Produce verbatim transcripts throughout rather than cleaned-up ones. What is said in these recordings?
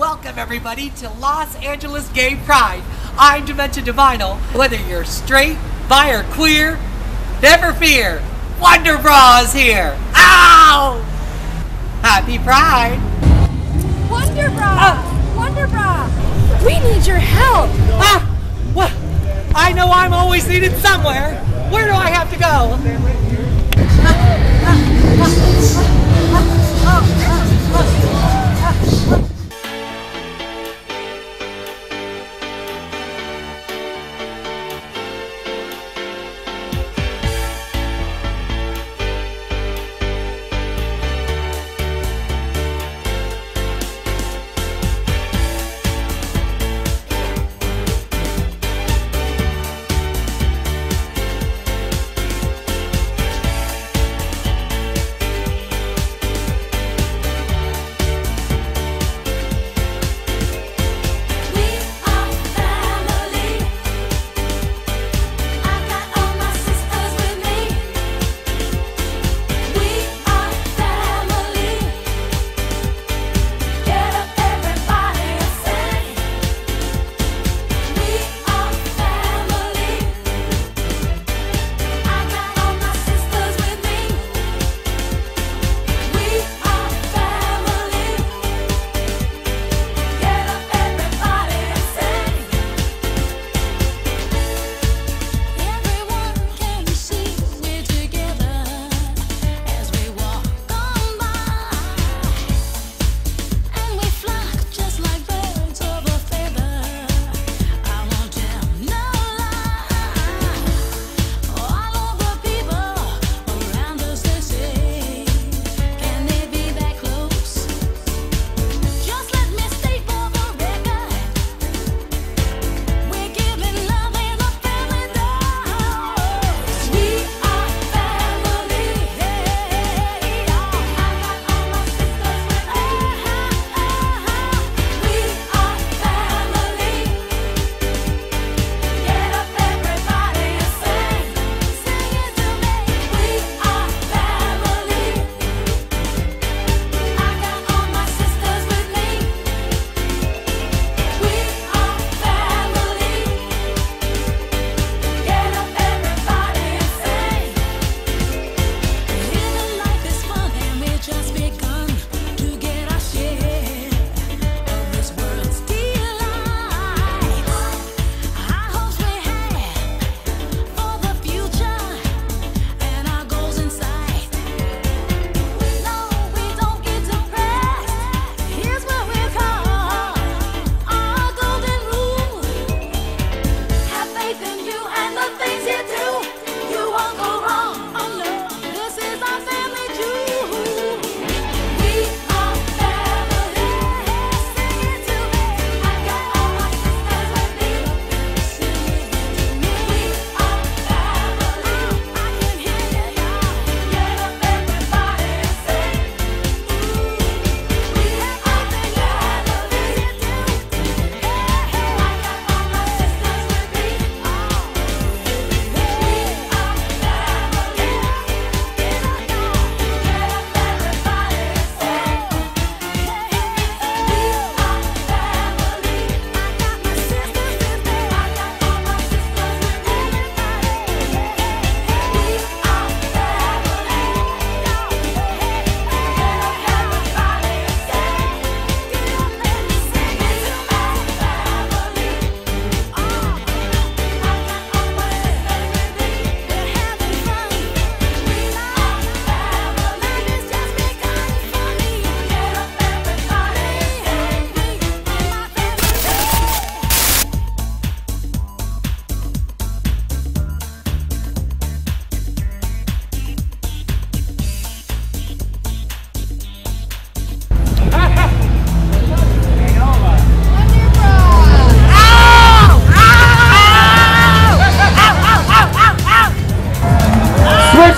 Welcome everybody to Los Angeles Gay Pride. I'm Dmentia Divinyl. Whether you're straight, bi or queer, never fear. Wonderbra is here. Ow! Happy Pride. Wonderbra! Ah. Wonderbra! We need your help. Ah! What? I know I'm always needed somewhere. Where do I have to go?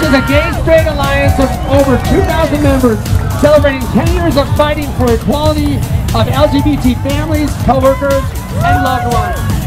Is a gay straight alliance of over two thousand members celebrating ten years of fighting for equality of L G B T families, co-workers, and loved ones.